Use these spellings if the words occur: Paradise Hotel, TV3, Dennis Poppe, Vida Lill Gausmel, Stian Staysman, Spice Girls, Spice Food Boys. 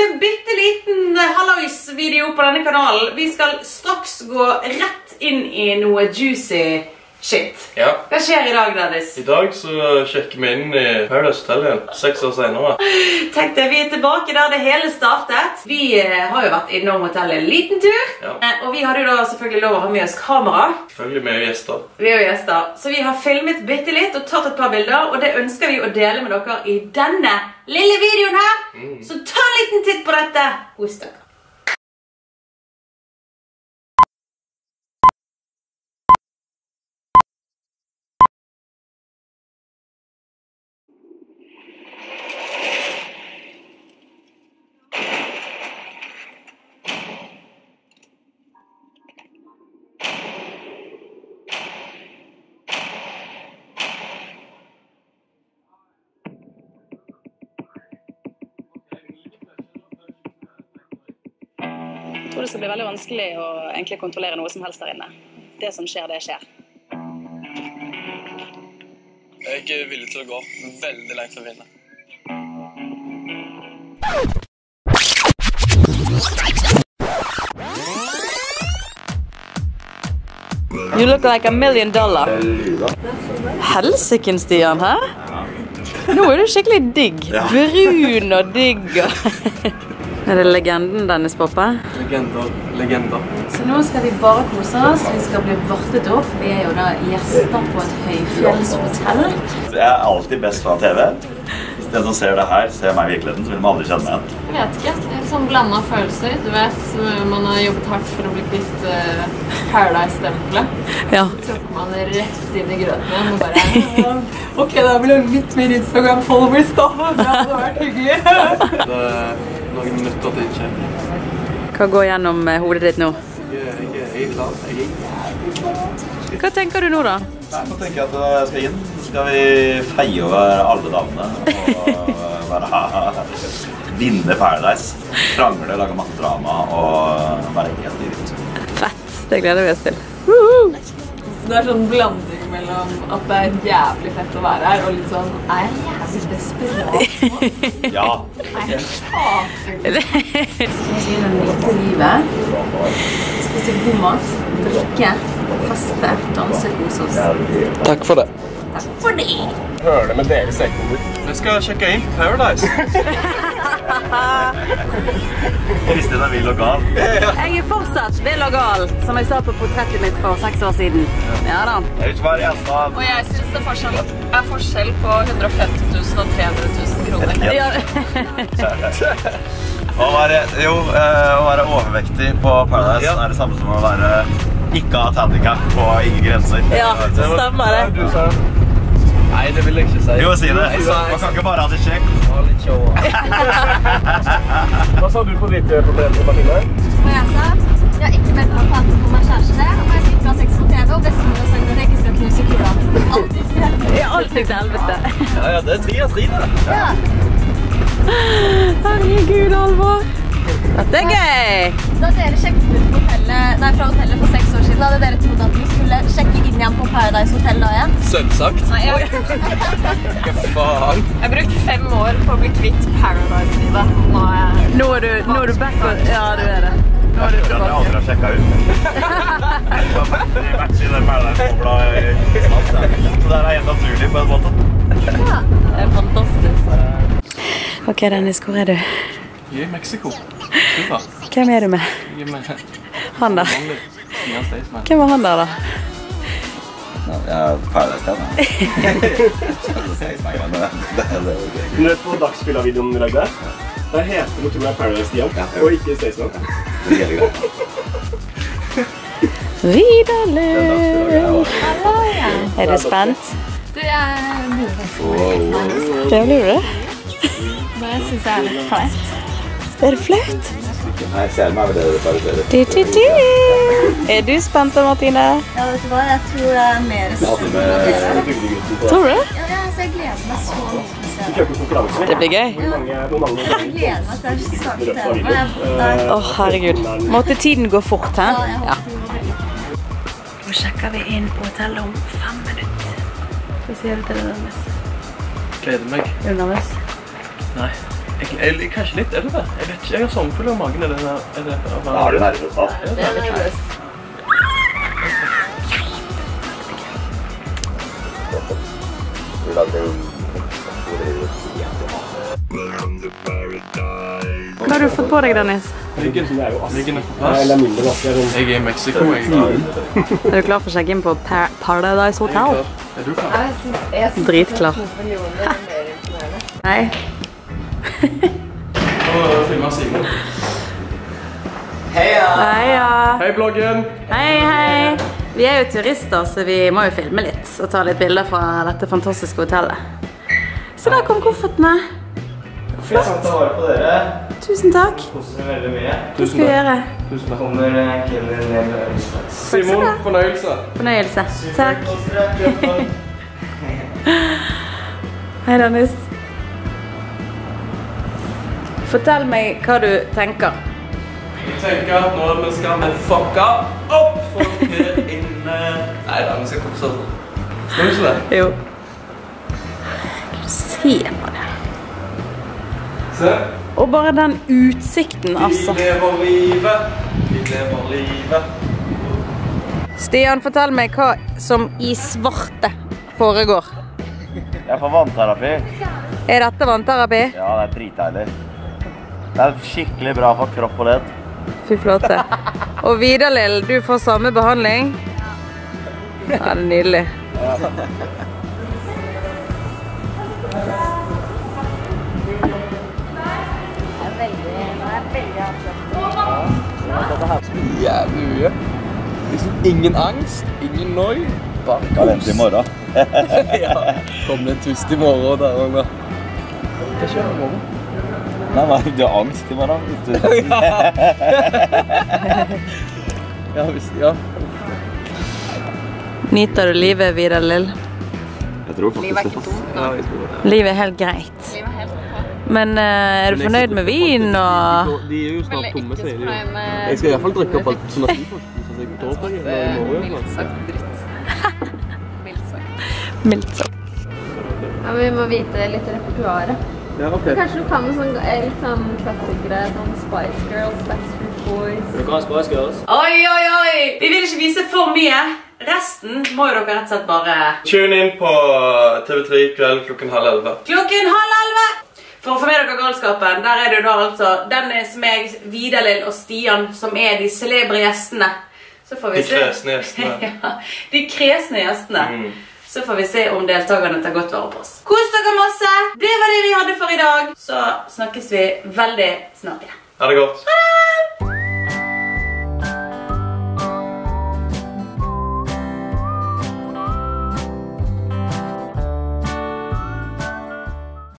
til bitteliten hallois-video på denne kanalen. Vi skal straks gå rett inn i noe juicy shit. Ja. Hva skjer i dag, Dennis? I dag så sjekker vi inn i Paradise Hotel igjen, 6 år senere. Tenk deg, vi er tilbake der det hele startet. Vi har jo vært innom hotellet en liten tur. Ja. Og vi hadde jo da selvfølgelig lov å ha med oss kamera. Selvfølgelig, vi er jo gjester. Vi er jo gjester. Så vi har filmet bittelitt og tatt et par bilder, og det ønsker vi å dele med dere i denne lille videoen her. Mm. Så ta en liten titt på dette hos dere. Jeg tror det skal bli veldig vanskelig å egentlig kontrollere noe som helst der inne. Det som skjer, det skjer. Jeg er ikke villig til å gå veldig langt for å vinne. You look like $1 million. Helsiken, Stian, hæ? Nå er du skikkelig digg. Brun og digg. Er det legenden, Dennis Poppe? Legender. Så nå skal vi bare kose oss, vi skal bli vartet opp. Vi er jo da gjester på et høyfjellshotell. Jeg er alltid best fra TV. Hvis den som ser det her, ser meg i virkeligheten, så vil man aldri kjenne meg igjen. Jeg vet ikke, det er sånn blandet følelser. Du vet, man har jobbet hardt for å bli kvitt Paradise-stempelet. Ja. Så tråkker man rett inn i grøten igjen og bare... Ok, da blir det litt mer Instagram-followers da. Det hadde vært hyggelig. Noen minutter til ikke. Hva går gjennom hodet ditt nå? Jeg er klar. Hva tenker du nå da? Nå tenker jeg at jeg skal inn. Så skal vi feie over alle damene. Og bare vinne Paradise. Krangle, lage masse drama og være helt dyrt. Fett, det gleder vi oss til. Det er sånn blanding mellom at det er jævlig fett å være her, og litt sånn, er jeg jævlig desperat? Ja. Er jeg hater? Skal vi nyte livet? Spise god mat, drikke, faste, danse, hos oss. Takk for det. Takk for det. Hør det med deres ekkoner. Vi skal sjekke inn Paradise. Kristina er vill og gal. Jeg er fortsatt vill og gal, som jeg sa på portrettet mitt for 6 år siden. Ja da. Jeg vet hva det er da. Og jeg synes det er forskjell på 150 000 og 300 000 kroner. Ja. Å være overvektig på Paradise er det samme som å være ikke ha et handicap på ingen grenser. Ja, det stemmer det. Nei, det vil jeg ikke si. Jo, si det. Man kan ikke bare ha det kjekk. Det var litt kjå. Hva sa du på ditt problem på partiet? Hva jeg sa? Jeg har ikke meldt meg på at på meg kjæreste, og jeg sitter fra 6 på TV, og bestemmer og sønner at jeg ikke skal knuse kura. Alltid til. Ja, alltid til helvete. Ja, det er 3 av 3, da. Ja. Herregud, Alvar. Dette er gøy. Da dere sjekket ut fra hotellet for 6 år siden, hadde dere trodd at vi skulle sjekke inn igjen på Paradise Hotel da igjen? Sønnsagt. Nei, hva faen? Jeg har brukt 5 år på å bli kvitt Paradise-livet. Nå er du back on. Ja, du er det. Nå er du tilbake. Jeg aldri har sjekket ut. Det er match i den Paradise-bobla. Så det er helt naturlig på en måte. Ja, det er fantastisk. Ok, Dennis, hvor er du? Jeg er i Mexico. Hvem er du med? Jeg er med han der. Stian Staysman. Hvem var han der da? Jeg er Paradise Hotel. Stian Staysman, det var gøy. Men du vet på dagsfylla-videoen du lagde? Der heter det, tror jeg, Paradise Stian, og ikke Staysman. Det er hele greit. Vida Lill! Er du spent? Du, jeg burde faktisk. Hvem blir du? Det synes jeg er litt flaut. Er det flaut? Nei, jeg ser meg ved det bare bedre. Er du spent da, Martine? Ja, vet du hva? Jeg tror det er mer spent enn dere. Tror du? Ja, jeg gleder meg så mye. Det blir gøy. Jeg gleder meg til å snakke til deg. Åh, herregud. Måtte tiden gå fort, hæ? Ja, jeg håper det går veldig. Nå sjekker vi inn på hotellet om 5 minutter. Hva sier du til det, Dennis? Gleder meg. Er du nervøs? Nei. Kanskje litt, er det det? Jeg vet ikke, jeg har sommerfull av magen, er det det? Ja, er du nervøs da? Det er nervøs. Vi lager jo... Hva har du fått på deg, Dennis? Ryggen er på plass. Jeg er i Mexico, jeg er klar. Er du klar for å sjekke inn på Paradise Hotel? Er du klar? Dritklar. Nei. Heia! Heia! Hei, bloggen! Hei, hei! Vi er jo turister, så vi må jo filme litt og ta litt bilder fra dette fantastiske hotellet. Så der kom koffertene. Flott! Takk for å være på dere. Tusen takk. Koster meg veldig mye. Hva skal vi gjøre? Tusen takk. Kommer Kevin ned med øyne. Simon, fornøyelse. Fornøyelse. Takk. Hei, Dennis. Fortell meg hva du tenker. Jeg tenker at nå vi skal fucka opp folk her inne. Neida, vi skal komme sånn. Skal vi ikke det? Jo. Kan du se på det? Se. Og bare den utsikten, altså. Vi lever livet. Vi lever livet. Stian, fortell meg hva som i svarte foregår. Jeg får vannterapi. Er dette vannterapi? Ja, det er dritheilig. Det er skikkelig bra for kropp og ledd. Fy flate. Og Vida Lill, du får samme behandling. Ja, det er nydelig. Jævlig mye. Liksom ingen angst, ingen nøy. Bare kos. Kan vente i morgen. Ja, kom det en tust i morgen der og da. Hva skjer i morgen? Nei, du har angst i morgen, vet du. Ja, visst, ja. Nyter du livet, Vida Lill? Jeg tror faktisk det. Livet er helt greit. Men er du fornøyd med vin og... De er jo snart tomme, sier de. Jeg skal i hvert fall drikke opp alt sånn at de forsker, så jeg går opp her. Mildt sagt dritt. Mildt sagt. Mildt sagt. Ja, men vi må vite litt repertoaret. Ja, okay. Kanskje du kan med sånn, litt sånn klassikere, sånn Spice Girls, Spice Food Boys. Vil dere ha Spice Girls? Oi, oi, oi! Vi vil ikke vise for mye. Resten må jo dere rett og slett bare... Tune inn på TV3 kveld klokken 10:30. Klokken 10:30! For å få med dere galskapen, der er det da altså Dennis, meg, Vida Lill og Stian som er de celebre gjestene. Så får vi se. De kresne gjestene. Ja, de kresne gjestene. Mm. Så får vi se om deltakerne tar godt vare på oss. Kos dere masse! Det var det vi hadde for i dag. Så snakkes vi veldig snart igjen. Ha det godt!